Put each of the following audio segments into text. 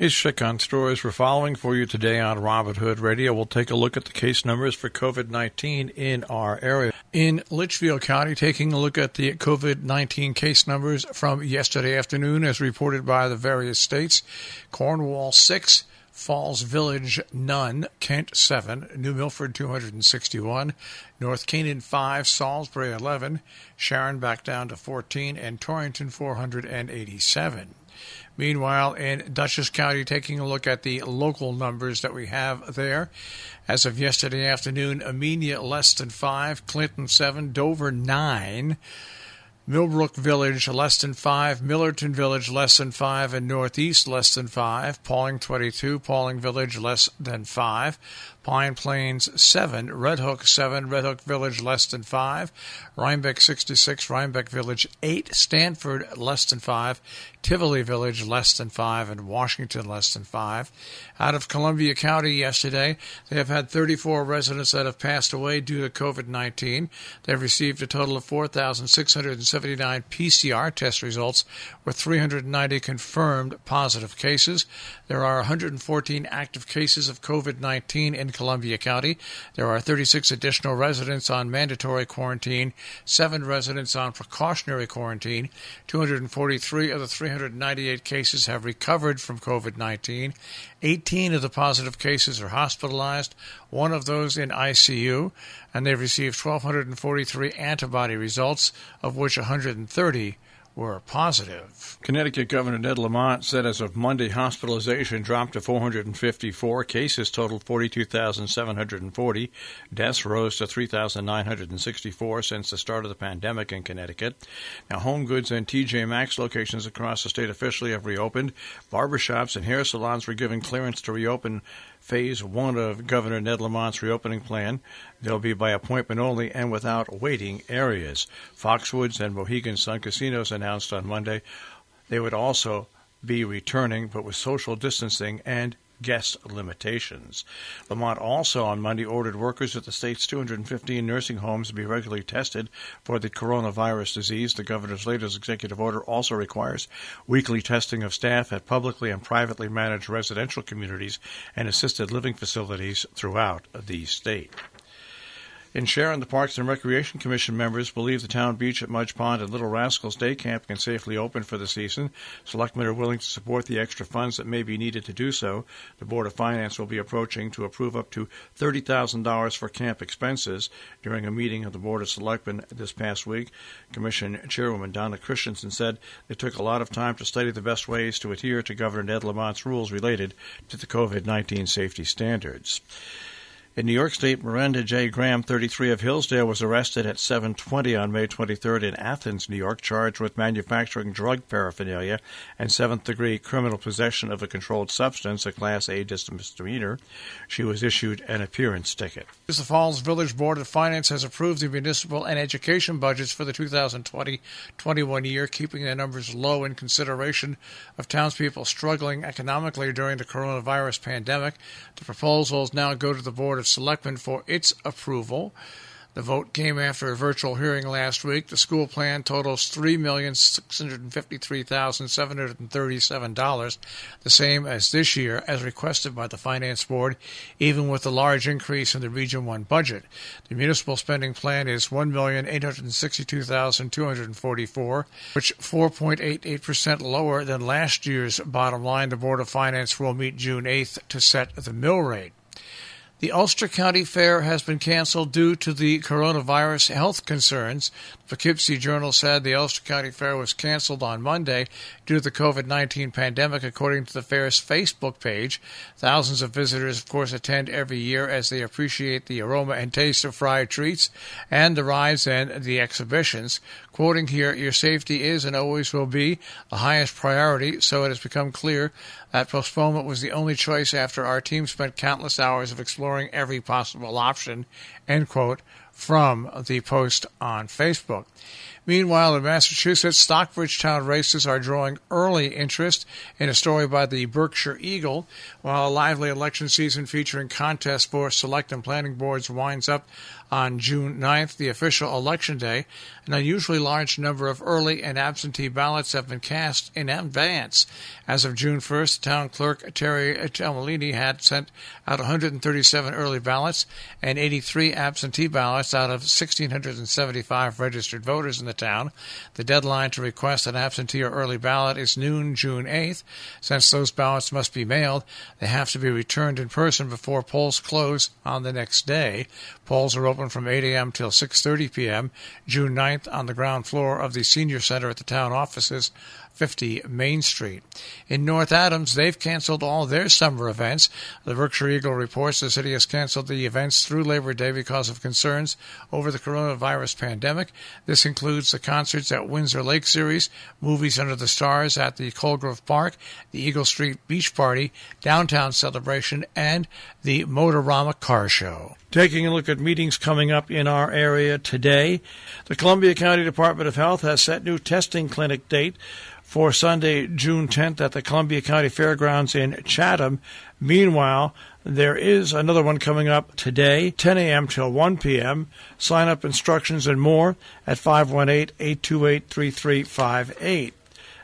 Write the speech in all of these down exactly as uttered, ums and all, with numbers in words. His Chickon stories we're following for you today on Robin Hood Radio. We'll take a look at the case numbers for COVID nineteen in our area. In Litchfield County, taking a look at the COVID nineteen case numbers from yesterday afternoon as reported by the various states. Cornwall six, Falls Village none, Kent seven, New Milford two hundred sixty-one, North Canaan five, Salisbury eleven, Sharon back down to fourteen, and Torrington four hundred eighty-seven. Meanwhile, in Dutchess County, taking a look at the local numbers that we have there. As of yesterday afternoon, Amenia less than five, Clinton seven, Dover nine, Millbrook Village less than five, Millerton Village less than five, and Northeast less than five, Pauling twenty-two, Pauling Village less than five, Pine Plains seven, Red Hook seven, Red Hook Village less than five, Rhinebeck sixty-six, Rhinebeck Village eight, Stanford less than five, Tivoli Village less than five, and Washington less than five. Out of Columbia County yesterday, they have had thirty-four residents that have passed away due to COVID nineteen. They've received a total of four thousand six hundred seventy-nine P C R test results with three hundred ninety confirmed positive cases. There are one hundred fourteen active cases of COVID nineteen in Columbia County. There are thirty-six additional residents on mandatory quarantine, seven residents on precautionary quarantine. two hundred forty-three of the three hundred ninety-eight cases have recovered from COVID nineteen. eighteen of the positive cases are hospitalized, one of those in I C U, and they've received one thousand two hundred forty-three antibody results, of which one hundred thirty were positive. Connecticut Governor Ned Lamont said as of Monday, hospitalization dropped to four hundred fifty-four, cases totaled forty-two thousand seven hundred forty, deaths rose to three thousand nine hundred sixty-four since the start of the pandemic in Connecticut. Now, Home Goods and T J Maxx locations across the state officially have reopened. Barbershops and hair salons were given clearance to reopen Phase one of Governor Ned Lamont's reopening plan. They'll be by appointment only and without waiting areas. Foxwoods and Mohegan Sun casinos announced on Monday they would also be returning, but with social distancing and guest limitations. Lamont also on Monday ordered workers at the state's two hundred fifteen nursing homes to be regularly tested for the coronavirus disease. The governor's latest executive order also requires weekly testing of staff at publicly and privately managed residential communities and assisted living facilities throughout the state. In Sharon, the Parks and Recreation Commission members believe the town beach at Mudge Pond and Little Rascals Day Camp can safely open for the season. Selectmen are willing to support the extra funds that may be needed to do so. The Board of Finance will be approaching to approve up to thirty thousand dollars for camp expenses. During a meeting of the Board of Selectmen this past week, Commission Chairwoman Donna Christensen said it took a lot of time to study the best ways to adhere to Governor Ned Lamont's rules related to the COVID nineteen safety standards. In New York State, Miranda J. Graham, thirty-three, of Hillsdale, was arrested at seven twenty on May twenty-third in Athens, New York, charged with manufacturing drug paraphernalia and seventh-degree criminal possession of a controlled substance, a Class A misdemeanor. She was issued an appearance ticket. The Falls Village Board of Finance has approved the municipal and education budgets for the two thousand twenty to twenty-one year, keeping the numbers low in consideration of townspeople struggling economically during the coronavirus pandemic. The proposals now go to the Board of Selectmen for its approval. The vote came after a virtual hearing last week. The school plan totals three million six hundred fifty-three thousand seven hundred thirty-seven dollars, the same as this year, as requested by the Finance Board, even with the large increase in the Region one budget. The municipal spending plan is one million eight hundred sixty-two thousand two hundred forty-four dollars, which is four point eight eight percent lower than last year's bottom line. The Board of Finance will meet June eighth to set the mill rate. The Ulster County Fair has been canceled due to the coronavirus health concerns. The Poughkeepsie Journal said the Ulster County Fair was canceled on Monday due to the COVID nineteen pandemic, according to the fair's Facebook page. Thousands of visitors, of course, attend every year as they appreciate the aroma and taste of fried treats and the rides and the exhibitions. Quoting here, "Your safety is and always will be the highest priority, so it has become clear that postponement was the only choice after our team spent countless hours of exploring every possible option," end quote, from the post on Facebook. Meanwhile, in Massachusetts, Stockbridge town races are drawing early interest in a story by the Berkshire Eagle, while a lively election season featuring contests for select and planning boards winds up on June ninth, the official election day. An unusually large number of early and absentee ballots have been cast in advance. As of June first, town clerk Terry Temelini had sent out one hundred thirty-seven early ballots and eighty-three absentee ballots out of one thousand six hundred seventy-five registered voters in the town. The deadline to request an absentee or early ballot is noon, June eighth. Since those ballots must be mailed, they have to be returned in person before polls close on the next day. Polls are open from eight a.m. till six thirty p.m. June ninth on the ground floor of the Senior Center at the town offices, fifty Main Street. In North Adams, they've canceled all their summer events. The Berkshire Eagle reports the city has canceled the events through Labor Day because of concerns over the coronavirus pandemic. This includes the concerts at Windsor Lake series, movies under the stars at the Colgrove Park, the Eagle Street Beach Party, Downtown Celebration, and the Motorama Car Show. Taking a look at meetings coming up in our area today, the Columbia County Department of Health has set new testing clinic date for Sunday, June tenth at the Columbia County Fairgrounds in Chatham. Meanwhile, there is another one coming up today, ten a.m. till one p.m. Sign-up instructions and more at five one eight, eight two eight, three three five eight.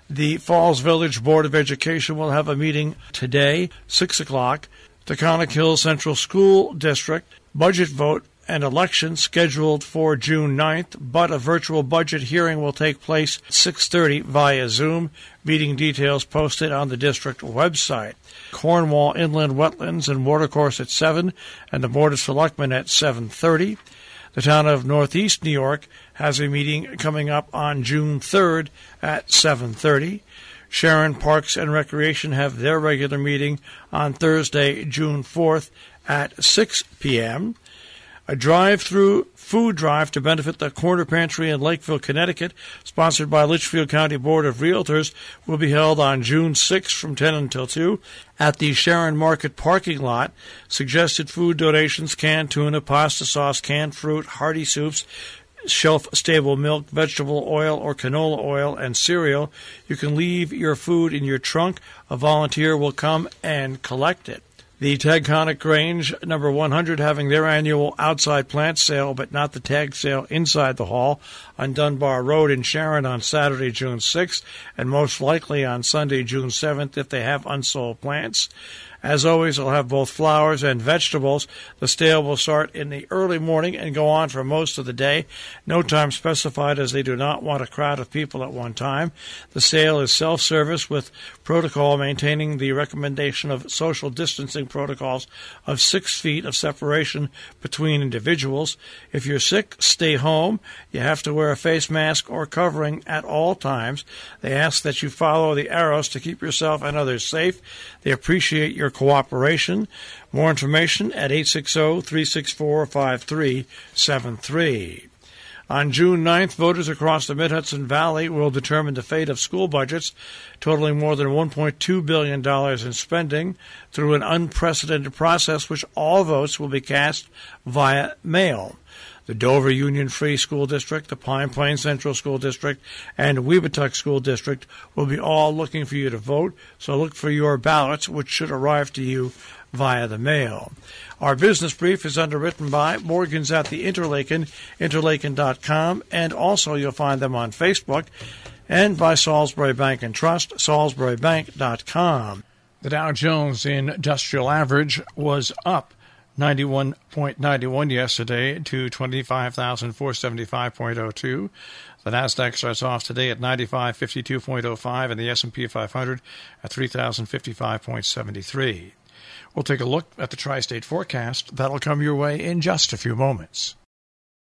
The Falls Village Board of Education will have a meeting today, six o'clock. Taconic Hills Central School District, budget vote and election scheduled for June ninth, but a virtual budget hearing will take place at six thirty via Zoom. Meeting details posted on the district website. Cornwall Inland Wetlands and Watercourse at seven and the Board of Selectmen at seven thirty. The town of Northeast New York has a meeting coming up on June third at seven thirty. Sharon Parks and Recreation have their regular meeting on Thursday, June fourth at six p.m. A drive-through food drive to benefit the Corner Pantry in Lakeville, Connecticut, sponsored by Litchfield County Board of Realtors, will be held on June sixth from ten until two at the Sharon Market parking lot. Suggested food donations: canned tuna, pasta sauce, canned fruit, hearty soups, shelf-stable milk, vegetable oil or canola oil, and cereal. You can leave your food in your trunk. A volunteer will come and collect it. The Taconic Grange, number one hundred, having their annual outside plant sale, but not the tag sale inside the hall, on Dunbar Road in Sharon on Saturday, June sixth, and most likely on Sunday, June seventh, if they have unsold plants. As always, they'll have both flowers and vegetables. The sale will start in the early morning and go on for most of the day. No time specified, as they do not want a crowd of people at one time. The sale is self-service with protocol maintaining the recommendation of social distancing protocols of six feet of separation between individuals. If you're sick, stay home. You have to wear a face mask or covering at all times. They ask that you follow the arrows to keep yourself and others safe. They appreciate your cooperation. More information at eight six zero, three six four, five three seven three. On June ninth, voters across the Mid-Hudson Valley will determine the fate of school budgets, totaling more than one point two billion dollars in spending, through an unprecedented process which all votes will be cast via mail. The Dover Union Free School District, the Pine Plain Central School District, and Weebatuck School District will be all looking for you to vote, so look for your ballots, which should arrive to you via the mail. Our business brief is underwritten by Morgan's at the Interlaken, interlaken dot com, and also you'll find them on Facebook, and by Salisbury Bank and Trust, salisbury bank dot com. The Dow Jones Industrial Average was up ninety-one point nine one yesterday to twenty-five thousand four hundred seventy-five point oh two. The Nasdaq starts off today at ninety-five fifty-two point oh five and the S and P five hundred at three thousand fifty-five point seven three. We'll take a look at the tri-state forecast. That'll come your way in just a few moments.